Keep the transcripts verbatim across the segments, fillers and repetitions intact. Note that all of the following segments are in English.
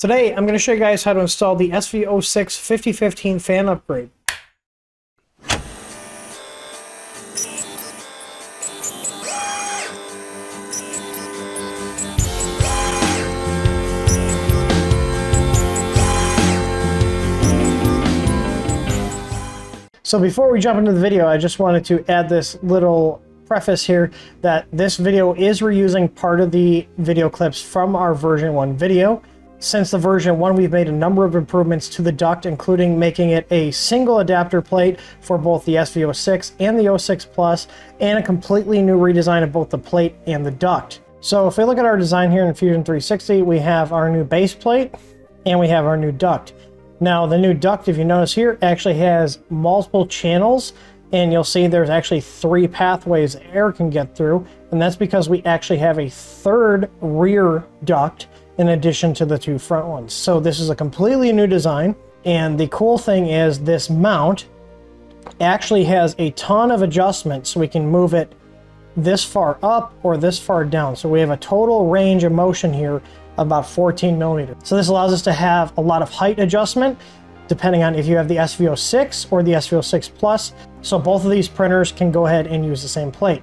Today, I'm going to show you guys how to install the S V zero six fifty fifteen fan upgrade. So before we jump into the video, I just wanted to add this little preface here that this video is reusing part of the video clips from our version one video. Since the version one, we've made a number of improvements to the duct, including making it a single adapter plate for both the S V zero six and the zero six plus, and a completely new redesign of both the plate and the duct. So if we look at our design here in Fusion three sixty, we have our new base plate and we have our new duct. Now the new duct, if you notice here, actually has multiple channels, and you'll see there's actually three pathways air can get through, and that's because we actually have a third rear duct in addition to the two front ones. So this is a completely new design, and the cool thing is this mount actually has a ton of adjustments, so we can move it this far up or this far down. So we have a total range of motion here, about fourteen millimeters. So this allows us to have a lot of height adjustment depending on if you have the S V zero six or the S V zero six plus. So both of these printers can go ahead and use the same plate.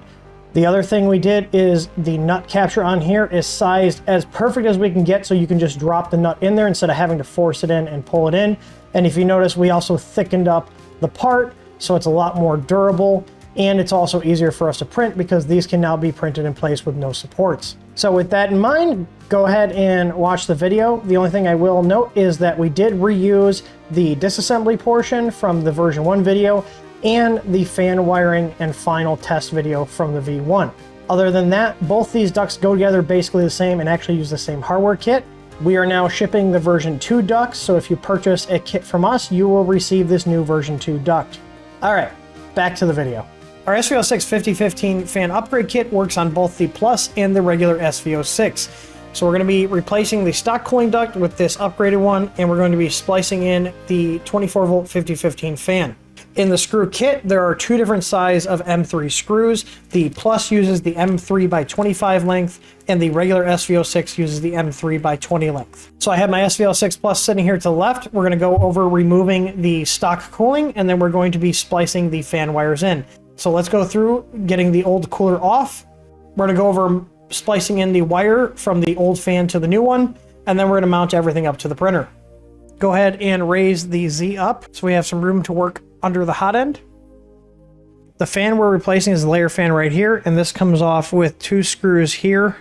The other thing we did is the nut capture on here is sized as perfect as we can get, so you can just drop the nut in there instead of having to force it in and pull it in. And if you notice, we also thickened up the part, so it's a lot more durable, and it's also easier for us to print because these can now be printed in place with no supports. So with that in mind, go ahead and watch the video. The only thing I will note is that we did reuse the disassembly portion from the version one video and the fan wiring and final test video from the V one. Other than that, both these ducts go together basically the same and actually use the same hardware kit. We are now shipping the version two ducts, so if you purchase a kit from us, you will receive this new version two duct. All right, back to the video. Our S V zero six fifty fifteen fan upgrade kit works on both the Plus and the regular S V zero six. So we're going to be replacing the stock cooling duct with this upgraded one, and we're going to be splicing in the twenty-four volt fifty fifteen fan. In the screw kit, there are two different sizes of M three screws. The Plus uses the M three by twenty-five length, and the regular S V zero six uses the M three by twenty length. So I have my S V zero six plus sitting here to the left. We're going to go over removing the stock cooling, and then we're going to be splicing the fan wires in. So let's go through getting the old cooler off. We're going to go over splicing in the wire from the old fan to the new one, and then we're going to mount everything up to the printer. Go ahead and raise the Z up so we have some room to work under the hot end. The fan we're replacing is the layer fan right here, and this comes off with two screws here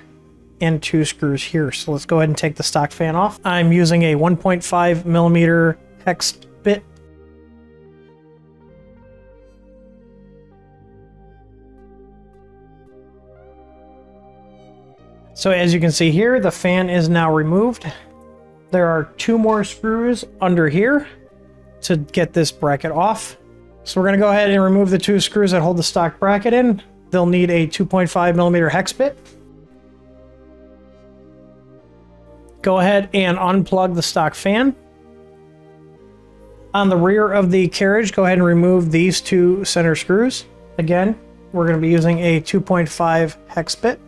and two screws here. So let's go ahead and take the stock fan off. I'm using a one point five millimeter hex bit. So as you can see here, the fan is now removed. There are two more screws under here to get this bracket off. So we're going to go ahead and remove the two screws that hold the stock bracket in. They'll need a two point five millimeter hex bit. Go ahead and unplug the stock fan. On the rear of the carriage, go ahead and remove these two center screws. Again, we're going to be using a two point five hex bit.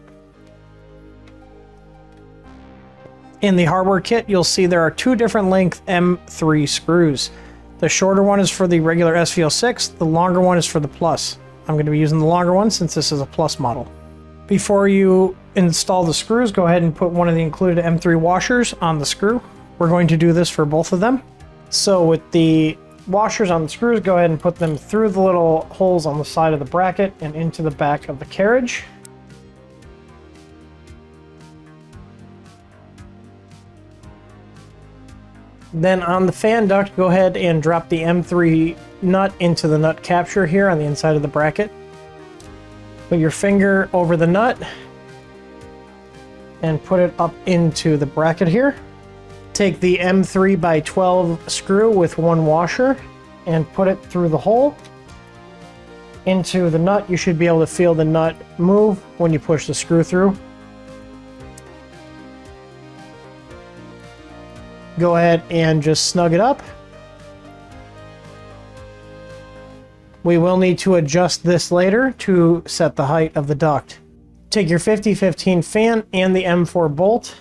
In the hardware kit, you'll see there are two different length M three screws. The shorter one is for the regular S V zero six, the longer one is for the Plus. I'm going to be using the longer one since this is a Plus model. Before you install the screws, go ahead and put one of the included M three washers on the screw. We're going to do this for both of them. So with the washers on the screws, go ahead and put them through the little holes on the side of the bracket and into the back of the carriage. Then on the fan duct, go ahead and drop the M three nut into the nut capture here on the inside of the bracket. Put your finger over the nut and put it up into the bracket here. Take the M three by twelve screw with one washer and put it through the hole into the nut. You should be able to feel the nut move when you push the screw through. Go ahead and just snug it up. We will need to adjust this later to set the height of the duct. Take your fifty fifteen fan and the M four bolt,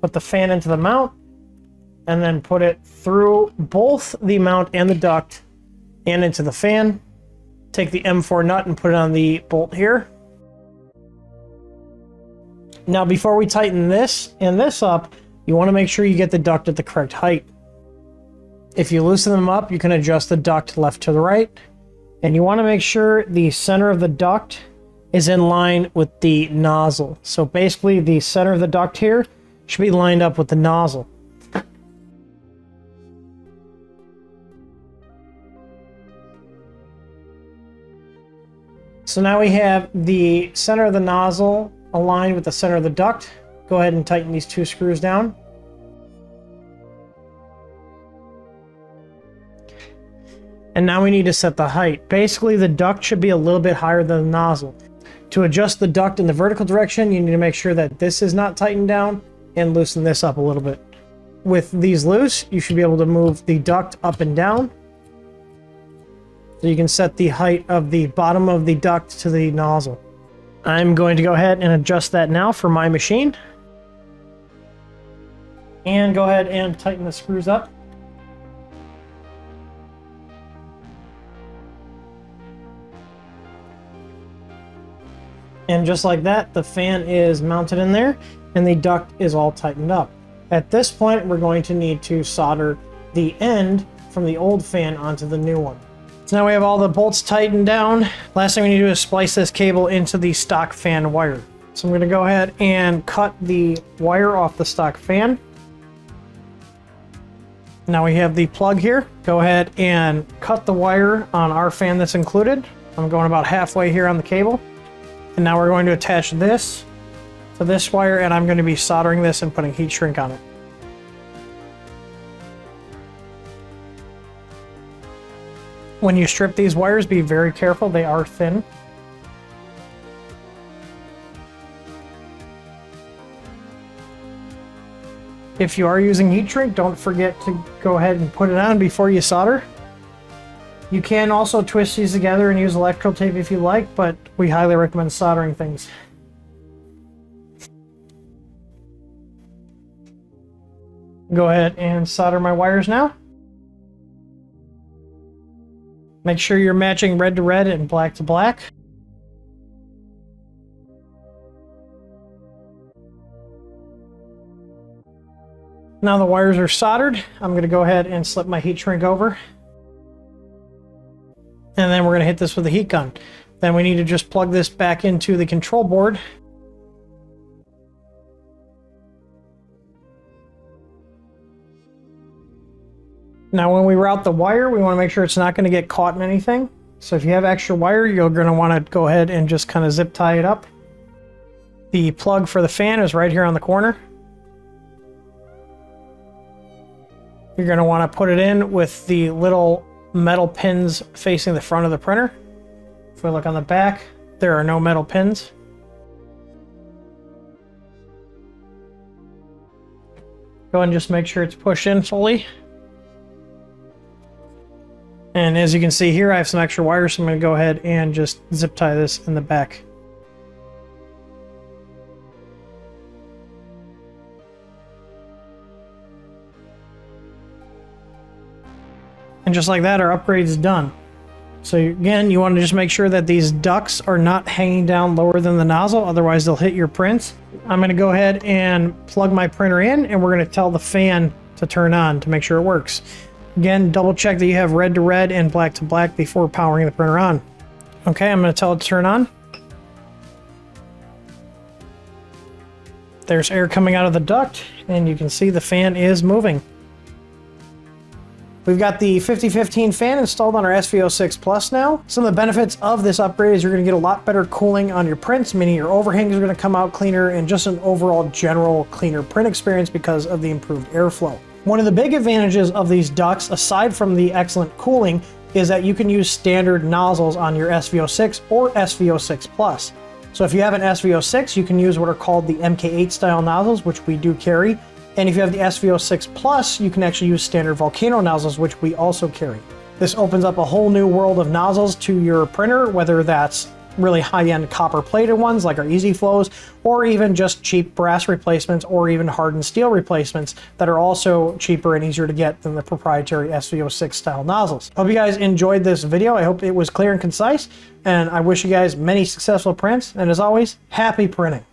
put the fan into the mount, and then put it through both the mount and the duct and into the fan. Take the M four nut and put it on the bolt here. Now, before we tighten this and this up, you want to make sure you get the duct at the correct height. If you loosen them up, you can adjust the duct left to the right. And you want to make sure the center of the duct is in line with the nozzle. So basically the center of the duct here should be lined up with the nozzle. So now we have the center of the nozzle aligned with the center of the duct. Go ahead and tighten these two screws down. And now we need to set the height. Basically, the duct should be a little bit higher than the nozzle. To adjust the duct in the vertical direction, you need to make sure that this is not tightened down and loosen this up a little bit. With these loose, you should be able to move the duct up and down. So you can set the height of the bottom of the duct to the nozzle. I'm going to go ahead and adjust that now for my machine. And go ahead and tighten the screws up. And just like that, the fan is mounted in there and the duct is all tightened up. At this point, we're going to need to solder the end from the old fan onto the new one. So now we have all the bolts tightened down. Last thing we need to do is splice this cable into the stock fan wire. So I'm going to go ahead and cut the wire off the stock fan. Now we have the plug here. Go ahead and cut the wire on our fan that's included. I'm going about halfway here on the cable. And now we're going to attach this to this wire, and I'm going to be soldering this and putting heat shrink on it. When you strip these wires, be very careful. They are thin. If you are using heat shrink, don't forget to go ahead and put it on before you solder. You can also twist these together and use electrical tape if you like, but we highly recommend soldering things. Go ahead and solder my wires now. Make sure you're matching red to red and black to black. Now the wires are soldered. I'm going to go ahead and slip my heat shrink over. And then we're going to hit this with a heat gun. Then we need to just plug this back into the control board. Now when we route the wire, we want to make sure it's not going to get caught in anything. So if you have extra wire, you're going to want to go ahead and just kind of zip tie it up. The plug for the fan is right here on the corner. You're going to want to put it in with the little metal pins facing the front of the printer. If we look on the back, there are no metal pins. Go ahead and just make sure it's pushed in fully. And as you can see here, I have some extra wires, so I'm going to go ahead and just zip tie this in the back. And just like that, our upgrade is done. So again, you want to just make sure that these ducts are not hanging down lower than the nozzle, otherwise they'll hit your prints. I'm going to go ahead and plug my printer in, and we're going to tell the fan to turn on to make sure it works. Again, double check that you have red to red and black to black before powering the printer on. Okay, I'm going to tell it to turn on. There's air coming out of the duct, and you can see the fan is moving. We've got the fifty fifteen fan installed on our S V zero six Plus now. Some of the benefits of this upgrade is you're going to get a lot better cooling on your prints, meaning your overhangs are going to come out cleaner and just an overall general cleaner print experience because of the improved airflow. One of the big advantages of these ducts, aside from the excellent cooling, is that you can use standard nozzles on your S V zero six or S V zero six Plus. So if you have an S V zero six, you can use what are called the M K eight style nozzles, which we do carry. And if you have the S V zero six Plus, you can actually use standard volcano nozzles, which we also carry. This opens up a whole new world of nozzles to your printer, whether that's really high-end copper-plated ones like our Easy Flows, or even just cheap brass replacements or even hardened steel replacements that are also cheaper and easier to get than the proprietary S V zero six style nozzles. Hope you guys enjoyed this video. I hope it was clear and concise, and I wish you guys many successful prints, and as always, happy printing.